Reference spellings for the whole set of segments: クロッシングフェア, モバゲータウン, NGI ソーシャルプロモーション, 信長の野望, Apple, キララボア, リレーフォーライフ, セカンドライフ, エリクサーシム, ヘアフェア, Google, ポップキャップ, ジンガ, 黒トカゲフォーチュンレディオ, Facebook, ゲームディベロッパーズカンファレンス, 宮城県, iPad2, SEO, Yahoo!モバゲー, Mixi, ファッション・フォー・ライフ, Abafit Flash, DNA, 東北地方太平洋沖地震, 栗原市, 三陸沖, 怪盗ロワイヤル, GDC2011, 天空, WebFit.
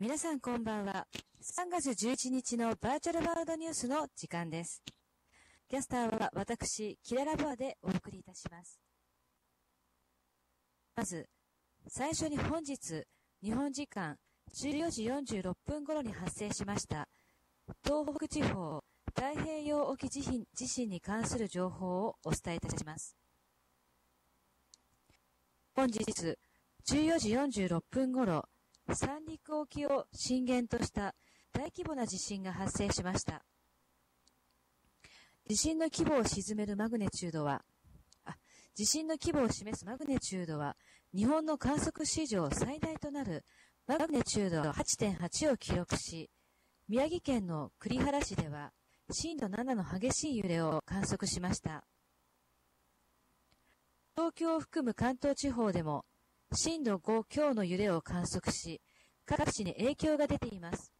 皆さんこんばんは。3月11日のバーチャルワールドニュースの時間です。キャスターは私、キララボアでお送りいたします。まず、最初に本日、日本時間14時46分頃に発生しました、東北地方太平洋沖地震に関する情報をお伝えいたします。本日、14時46分頃、三陸沖を震源とした大規模な地震が発生しました。地震の規模を示すマグネチュードは、日本の観測史上最大となるマグネチュード 8.8 を記録し、宮城県の栗原市では震度7の激しい揺れを観測しました。東京を含む関東地方でも、震度5強の揺れを観測し、各地に影響が出ています。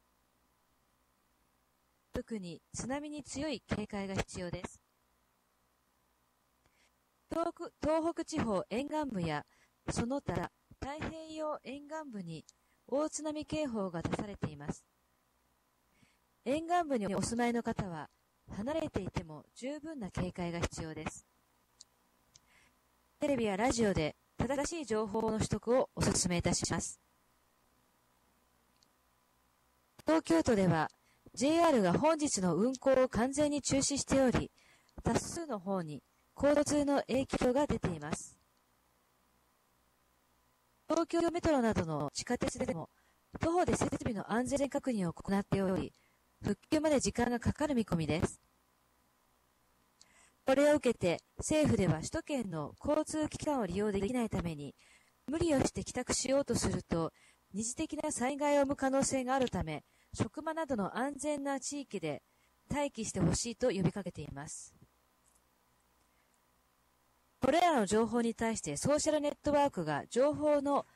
特に津波に強い警戒が必要です。東北地方沿岸部やその他太平洋沿岸部に大津波警報が出されています。沿岸部にお住まいの方は離れていても十分な警戒が必要です。テレビやラジオで正しい情報の取得をお勧めいたします。東京都では JR が本日の運行を完全に中止しており、多数の方に交通の影響が出ています。東京メトロなどの地下鉄でも徒歩で設備の安全確認を行っており、復旧まで時間がかかる見込みです。これを受けて政府では首都圏の交通機関を利用できないために無理をして帰宅しようとすると二次的な災害を生む可能性があるため職場などの安全な地域で待機してほしいと呼びかけています。これらの情報に対してソーシャルネットワークが情報の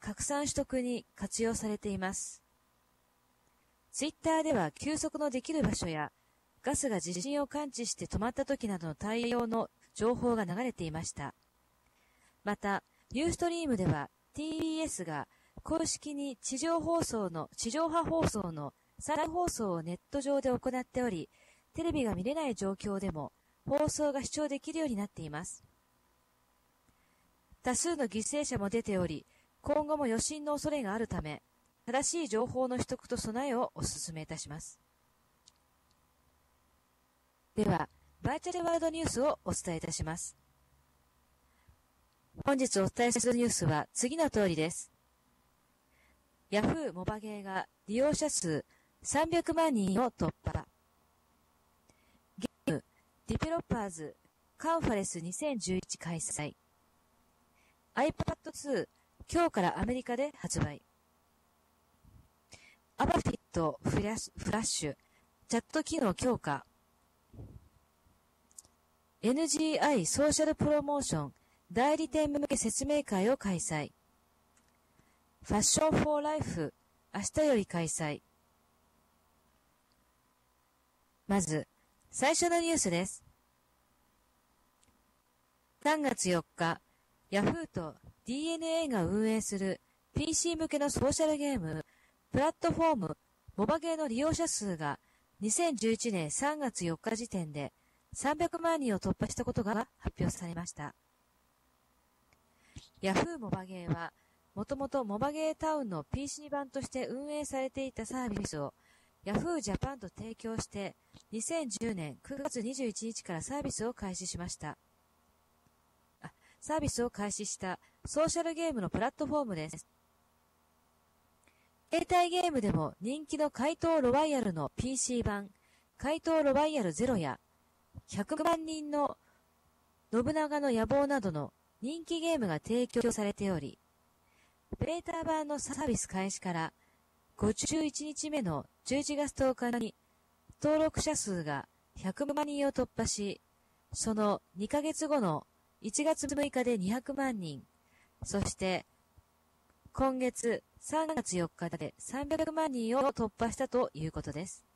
拡散取得に活用されています。Twitter では休息のできる場所やガスが地震を感知して止まった時などの対応の情報が流れていました。また、ユーストリームでは TBS が公式に地上波放送の再放送をネット上で行っており、テレビが見れない状況でも放送が視聴できるようになっています。多数の犠牲者も出ており、今後も余震の恐れがあるため、正しい情報の取得と備えをお勧めいたします。では、バーチャルワールドニュースをお伝えいたします。本日お伝えするニュースは次の通りです。ヤフーモバゲーが利用者数300万人を突破。ゲームディベロッパーズカンファレンス2011開催。iPad2 今日からアメリカで発売。アバフィット・フラッシュチャット機能強化。NGI ソーシャルプロモーション代理店向け説明会を開催。ファッションフォーライフ明日より開催。まず、最初のニュースです。3月4日、ヤフーと DNA が運営する PC 向けのソーシャルゲーム、プラットフォーム、モバゲーの利用者数が2011年3月4日時点で300万人を突破したことが発表されました。ヤフーモバゲーは、もともとモバゲータウンの PC 版として運営されていたサービスをヤフージャパンと提供して、2010年9月21日からサービスを開始したソーシャルゲームのプラットフォームです。携帯ゲームでも人気の怪盗ロワイヤルの PC 版、怪盗ロワイヤル0や、100万人の信長の野望などの人気ゲームが提供されており、ベータ版のサービス開始から51日目の11月10日に登録者数が100万人を突破し、その2ヶ月後の1月6日で200万人、そして今月3月4日で300万人を突破したということです。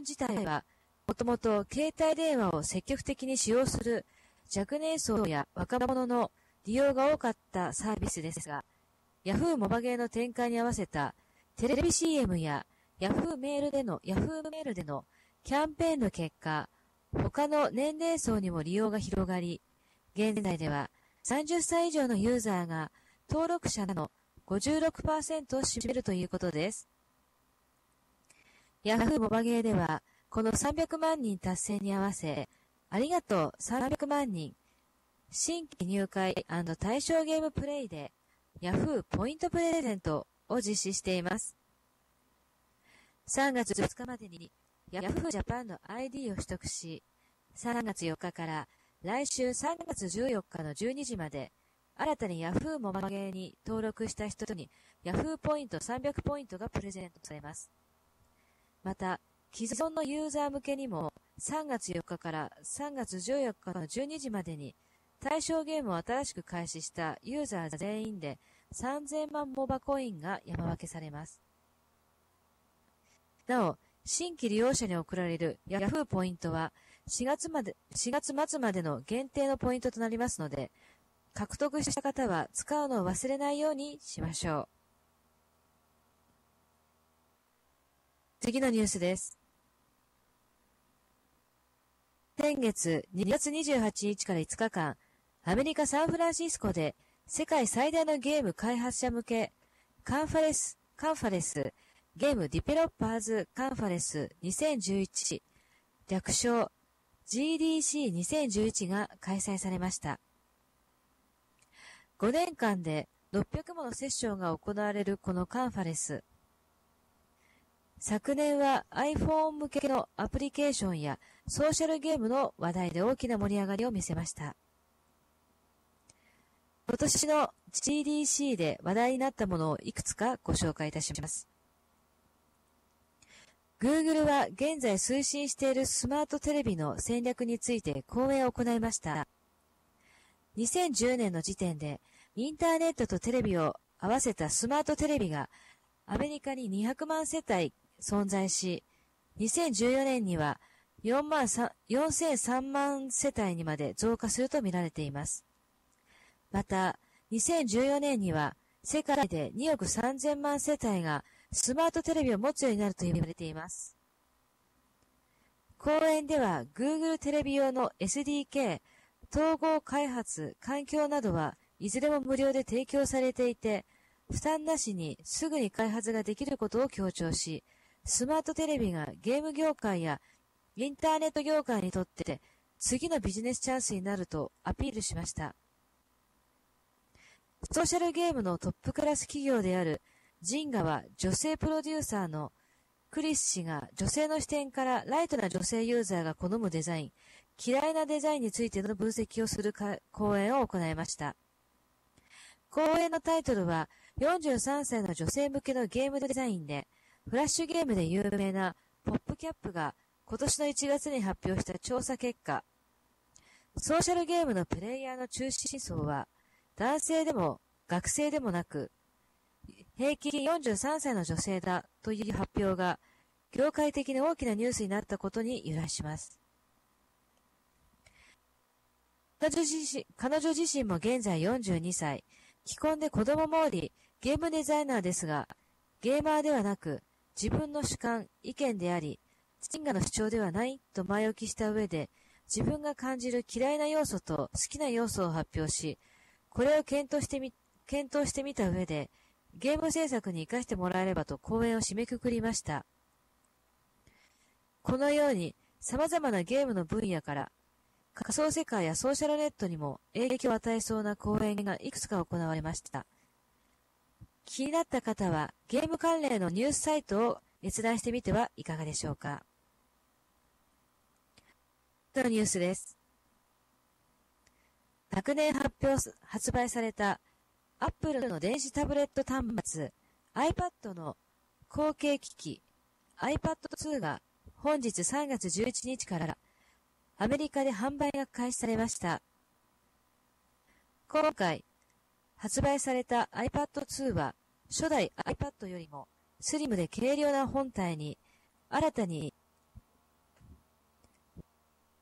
自体は、もともと携帯電話を積極的に使用する若年層や若者の利用が多かったサービスですが、Yahoo モバゲーの展開に合わせたテレビ CM や Yahoo メールでのキャンペーンの結果、他の年齢層にも利用が広がり、現在では30歳以上のユーザーが登録者の 56% を占めるということです。Yahoo モバゲーでは、この300万人達成に合わせ、ありがとう300万人、新規入会&対象ゲームプレイで Yahoo ポイントプレゼントを実施しています。3月2日までに Yahoo ジャパンの ID を取得し、3月4日から来週3月14日の12時まで、新たに Yahoo モバゲーに登録した人に Yahoo ポイント300ポイントがプレゼントされます。また、既存のユーザー向けにも3月4日から3月14日の12時までに対象ゲームを新しく開始したユーザー全員で3000万モバコインが山分けされます。なお、新規利用者に贈られる Yahoo ポイントは4月末までの限定のポイントとなりますので、獲得した方は使うのを忘れないようにしましょう。次のニュースです。先月2月28日から5日間、アメリカ・サンフランシスコで世界最大のゲーム開発者向けカンファレンスゲームディベロッパーズカンファレンス2011、略称 GDC2011 が開催されました。5年間で600ものセッションが行われるこのカンファレンス。昨年は iPhone 向けのアプリケーションやソーシャルゲームの話題で大きな盛り上がりを見せました。今年の GDC で話題になったものをいくつかご紹介いたします。Google は現在推進しているスマートテレビの戦略について講演を行いました。2010年の時点でインターネットとテレビを合わせたスマートテレビがアメリカに200万世帯存在し、2014年には4003万世帯にまで増加するとみられています。また、2014年には世界で2億3000万世帯がスマートテレビを持つようになると言われています。講演では Google テレビ用の SDK、統合開発、環境などはいずれも無料で提供されていて、負担なしにすぐに開発ができることを強調し、スマートテレビがゲーム業界やインターネット業界にとって次のビジネスチャンスになるとアピールしました。ソーシャルゲームのトップクラス企業であるジンガは女性プロデューサーのクリス氏が女性の視点からライトな女性ユーザーが好むデザイン、嫌いなデザインについての分析をする講演を行いました。講演のタイトルは43歳の女性向けのゲームデザインで、フラッシュゲームで有名なポップキャップが今年の1月に発表した調査結果、ソーシャルゲームのプレイヤーの中心層は男性でも学生でもなく、平均43歳の女性だという発表が業界的に大きなニュースになったことに由来します。彼女自身も現在42歳、既婚で子供もおり、ゲームデザイナーですが、ゲーマーではなく、自分の主観、意見であり、ジンガの主張ではないと前置きした上で、自分が感じる嫌いな要素と好きな要素を発表し、これを検討してみた上で、ゲーム制作に活かしてもらえればと講演を締めくくりました。このように、様々なゲームの分野から、仮想世界やソーシャルネットにも影響を与えそうな講演がいくつか行われました。気になった方はゲーム関連のニュースサイトを閲覧してみてはいかがでしょうか。次のニュースです。昨年発売された Apple の電子タブレット端末 iPad の後継機器 iPad2 が本日3月11日からアメリカで販売が開始されました。今回、発売された iPad2 は、初代 iPad よりもスリムで軽量な本体に、新たに、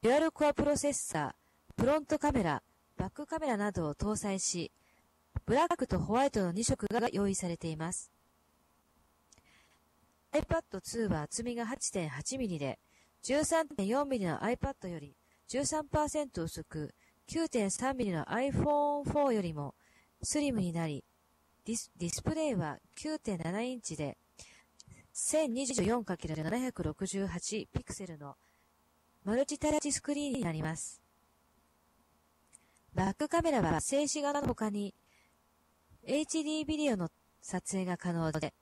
デュアルコアプロセッサー、フロントカメラ、バックカメラなどを搭載し、ブラックとホワイトの2色が用意されています。iPad2 は厚みが 8.8mm で、13.4mm の iPad より 13% 薄く、9.3mm の iPhone4 よりもスリムになり、ディスプレイは 9.7 インチで 1024×768 ピクセルのマルチタッチスクリーンになります。バックカメラは静止画の他に HD ビデオの撮影が可能で、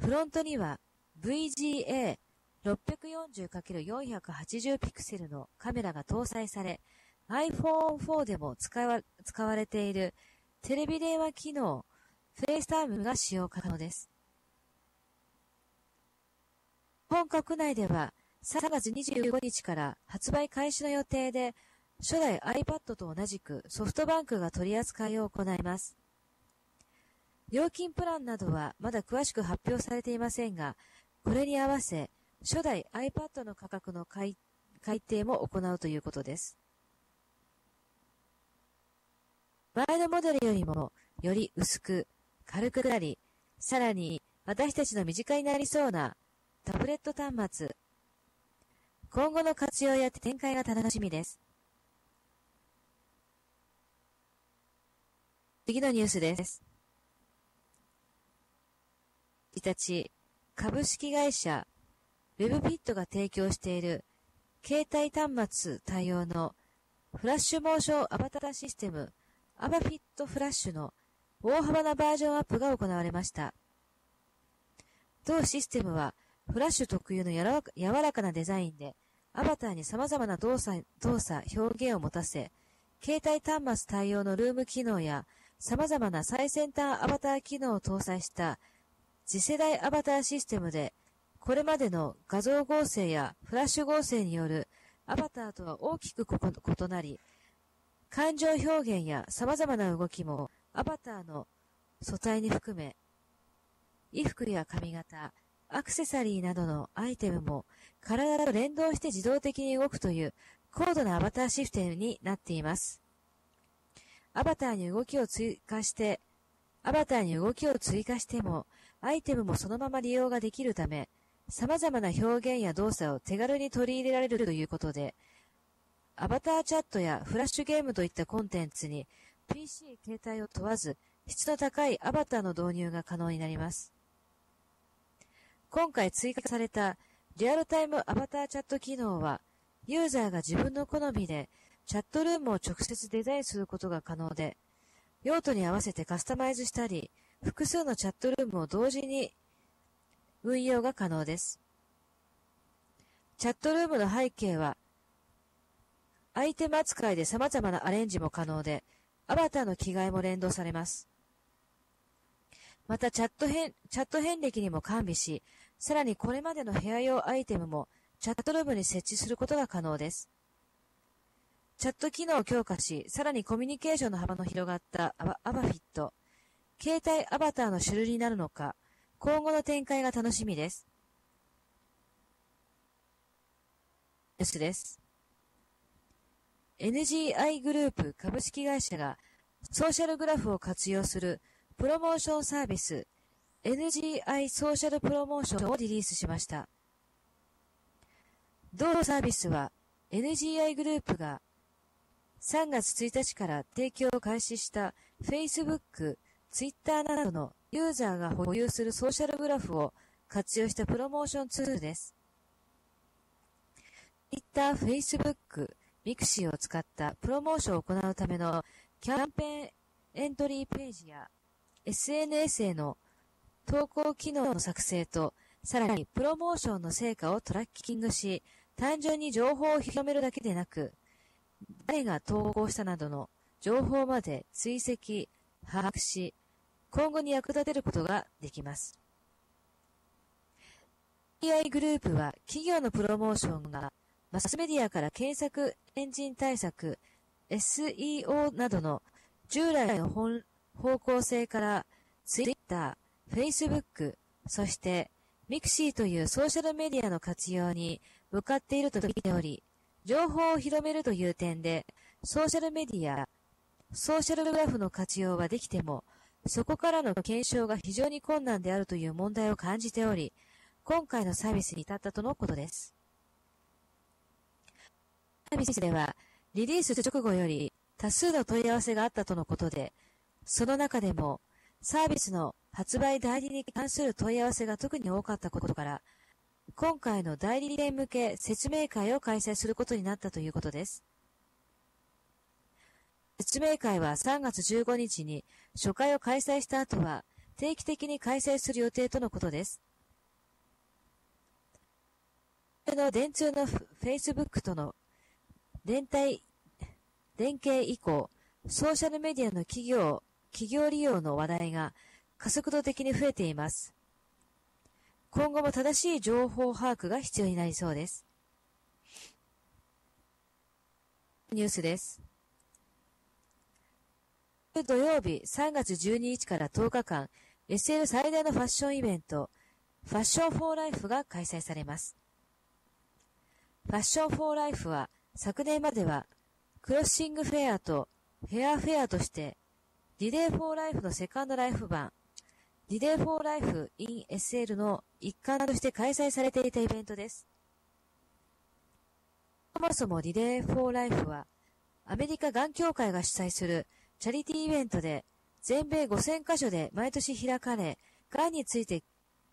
フロントには VGA 640×480 ピクセルのカメラが搭載され、iPhone4 でも使われているテレビ電話機能 FaceTime が使用可能です。日本国内では3月25日から発売開始の予定で、初代 iPad と同じくソフトバンクが取り扱いを行います。料金プランなどはまだ詳しく発表されていませんが、これに合わせ初代 iPad の価格の改定も行うということです。前のモデルよりもより薄く軽くなり、さらに私たちの身近になりそうなタブレット端末。今後の活用や展開が楽しみです。次のニュースです。日立株式会社 WebFit が提供している携帯端末対応のフラッシュモーションアバターシステムAbafit Flash の大幅なバージョンアップが行われました。同システムは、フラッシュ特有の柔らかなデザインで、アバターに様々な動作、表現を持たせ、携帯端末対応のルーム機能や、様々な最先端アバター機能を搭載した、次世代アバターシステムで、これまでの画像合成やフラッシュ合成によるアバターとは大きく異なり、感情表現や様々な動きもアバターの素体に含め、衣服や髪型、アクセサリーなどのアイテムも体と連動して自動的に動くという高度なアバターシステムになっています。アバターに動きを追加しても、アイテムもそのまま利用ができるため、様々な表現や動作を手軽に取り入れられるということで、アバターチャットやフラッシュゲームといったコンテンツに PC 携帯を問わず質の高いアバターの導入が可能になります。今回追加されたリアルタイムアバターチャット機能はユーザーが自分の好みでチャットルームを直接デザインすることが可能で、用途に合わせてカスタマイズしたり、複数のチャットルームを同時に運用が可能です。チャットルームの背景はアイテム扱いで様々なアレンジも可能で、アバターの着替えも連動されます。またチャット遍歴にも完備し、さらにこれまでの部屋用アイテムもチャットルームに設置することが可能です。チャット機能を強化し、さらにコミュニケーションの幅の広がったアバフィット。携帯アバターの主流になるのか、今後の展開が楽しみです。ニュースです。NGI グループ株式会社がソーシャルグラフを活用するプロモーションサービス NGI ソーシャルプロモーションをリリースしました。同サービスは NGI グループが3月1日から提供を開始した Facebook、Twitter などのユーザーが保有するソーシャルグラフを活用したプロモーションツールです。Twitter、Facebook、Mixi を使ったプロモーションを行うためのキャンペーンエントリーページや SNS への投稿機能の作成と、さらにプロモーションの成果をトラッキングし、単純に情報を広めるだけでなく、誰が投稿したなどの情報まで追跡、把握し、今後に役立てることができます。AI グループは企業のプロモーションがマスメディアから検索エンジン対策、SEO などの従来の方向性から、Twitter、Facebook、そして Mixi というソーシャルメディアの活用に向かっていると見ており、情報を広めるという点で、ソーシャルメディア、ソーシャルグラフの活用はできても、そこからの検証が非常に困難であるという問題を感じており、今回のサービスに至ったとのことです。サービスでは、リリース直後より多数の問い合わせがあったとのことで、その中でも、サービスの発売代理に関する問い合わせが特に多かったことから、今回の代理店向け説明会を開催することになったということです。説明会は3月15日に初回を開催した後は定期的に開催する予定とのことです。電通の Facebook との連携以降、ソーシャルメディアの企業利用の話題が加速度的に増えています。今後も正しい情報把握が必要になりそうです。ニュースです。土曜日3月12日から10日間、SL 最大のファッションイベント、ファッションフォーライフが開催されます。ファッションフォーライフは、昨年までは、クロッシングフェアとヘアフェアとして、リレーフォーライフのセカンドライフ版、リレーフォーライフ in SL の一環として開催されていたイベントです。そもそもリレーフォーライフは、アメリカがん協会が主催するチャリティーイベントで、全米5000カ所で毎年開かれ、がんについて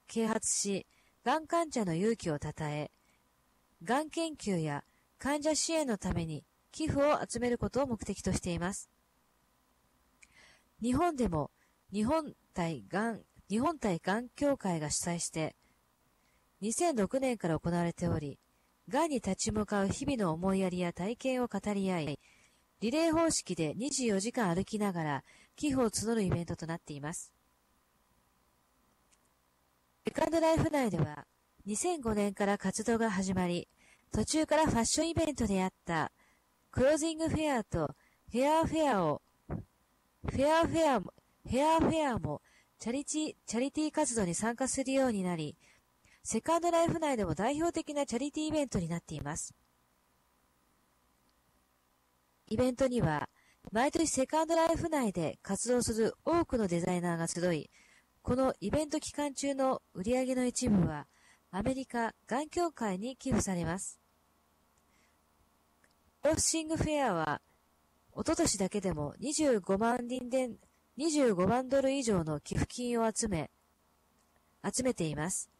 啓発し、がん患者の勇気を称え、がん研究や患者支援のために寄付を集めることを目的としています。日本でも、日本対がん協会が主催して、2006年から行われており、がんに立ち向かう日々の思いやりや体験を語り合い、リレー方式で24時間歩きながら寄付を募るイベントとなっています。セカンドライフ内では2005年から活動が始まり、途中からファッションイベントであったクロージングフェアとヘアフェアもチャリティー活動に参加するようになり、セカンドライフ内でも代表的なチャリティーイベントになっています。イベントには、毎年セカンドライフ内で活動する多くのデザイナーが集い、このイベント期間中の売り上げの一部は、アメリカがん協会に寄付されます。クロッシングフェアは、おととしだけでも25万ドル以上の寄付金を集めています。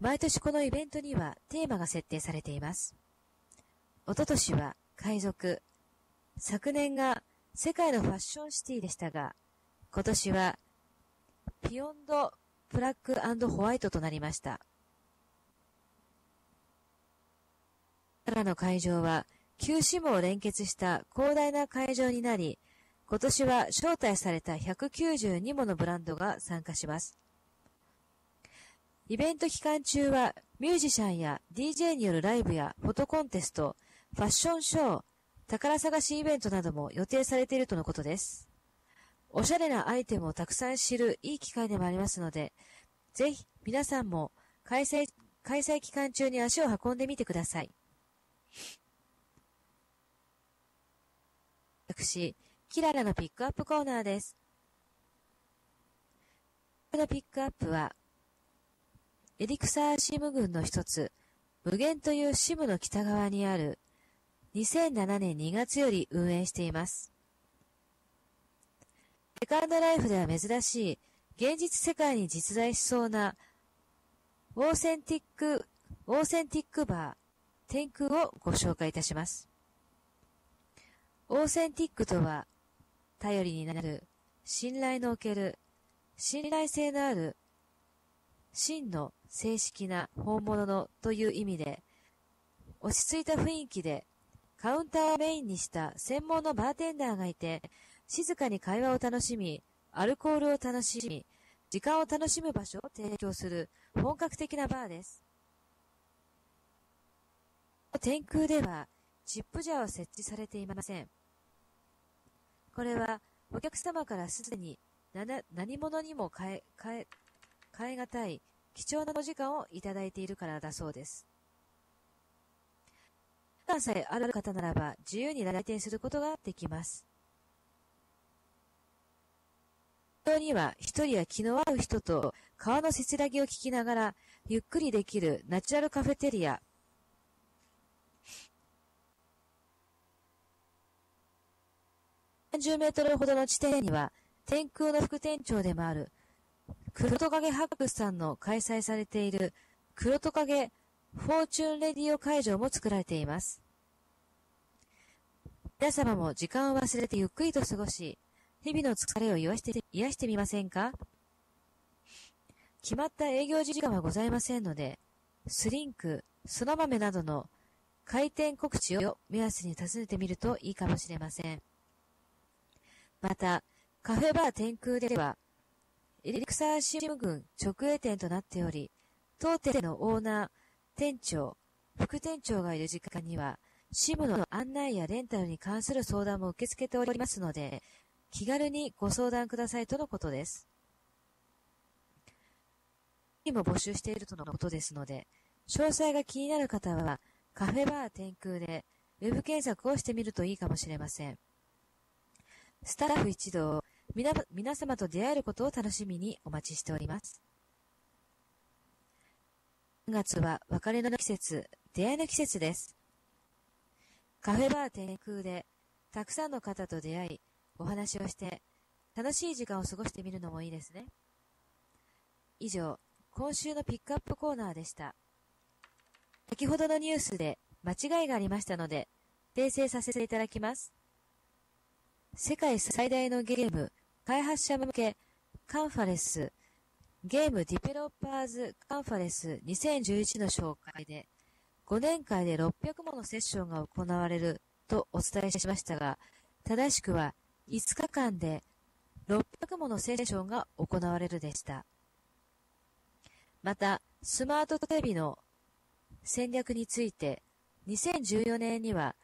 毎年このイベントにはテーマが設定されています。おととしは、海賊。昨年が世界のファッションシティでしたが、今年はビヨンドブラック&ホワイトとなりました。奈良の会場は9支部を連結した広大な会場になり、今年は招待された192ものブランドが参加します。イベント期間中はミュージシャンや DJ によるライブやフォトコンテスト、ファッションショー、宝探しイベントなども予定されているとのことです。おしゃれなアイテムをたくさん知るいい機会でもありますので、ぜひ皆さんも開催期間中に足を運んでみてください。私、キララのピックアップコーナーです。このピックアップは、エリクサーシム群の一つ、無限というシムの北側にある、2007年2月より運営しています。セカンドライフでは珍しい、現実世界に実在しそうな、オーセンティックバー、天空をご紹介いたします。オーセンティックとは、頼りになる、信頼のおける、信頼性のある、真の正式な本物のという意味で、落ち着いた雰囲気でカウンターをメインにした専門のバーテンダーがいて、静かに会話を楽しみ、アルコールを楽しみ、時間を楽しむ場所を提供する本格的なバーです。天空ではチップジャーは設置されていません。これはお客様からすでに何者にも変えがたい貴重なお時間をいただいているからだそうです。時間さえある方ならば自由に来店することができます。当には一人や気の合う人と川のせせらぎを聞きながらゆっくりできるナチュラルカフェテリア。30メートルほどの地点には天空の副店長でもある黒トカゲハックスさんの開催されている黒トカゲフォーチュンレディオ会場も作られています。皆様も時間を忘れてゆっくりと過ごし、日々の疲れを癒してみませんか？決まった営業時間はございませんので、スリンク、そら豆などの開店告知を目安に訪ねてみるといいかもしれません。また、カフェバー天空では、エリクサーシム群直営店となっており、当店のオーナー、店長、副店長がいる時間には、シムの案内やレンタルに関する相談も受け付けておりますので、気軽にご相談くださいとのことです。にも募集しているとのことですので、詳細が気になる方は、カフェバー天空でウェブ検索をしてみるといいかもしれません。スタッフ一同、皆様と出会えることを楽しみにお待ちしております。3月は別れの季節、出会いの季節です。カフェバー天空でたくさんの方と出会い、お話をして楽しい時間を過ごしてみるのもいいですね。以上、今週のピックアップコーナーでした。先ほどのニュースで間違いがありましたので、訂正させていただきます。世界最大のゲーム開発者向けカンファレンス、ゲームディベロッパーズカンファレンス2011の紹介で、5年間で600ものセッションが行われるとお伝えしましたが、正しくは5日間で600ものセッションが行われるでした。また、スマートテレビの戦略について、2014年には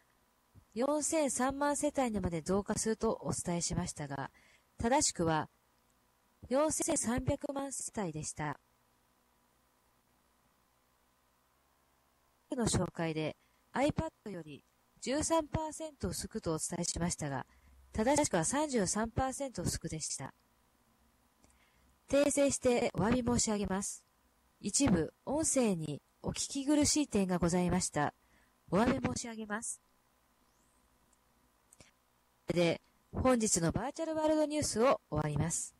4003万世帯にまで増加するとお伝えしましたが、正しくは4300万世帯でした。の紹介で iPad より 13% 薄くとお伝えしましたが、正しくは 33% 薄くでした。訂正してお詫び申し上げます。一部音声にお聞き苦しい点がございました。お詫び申し上げます。で、本日のバーチャルワールドニュースを終わります。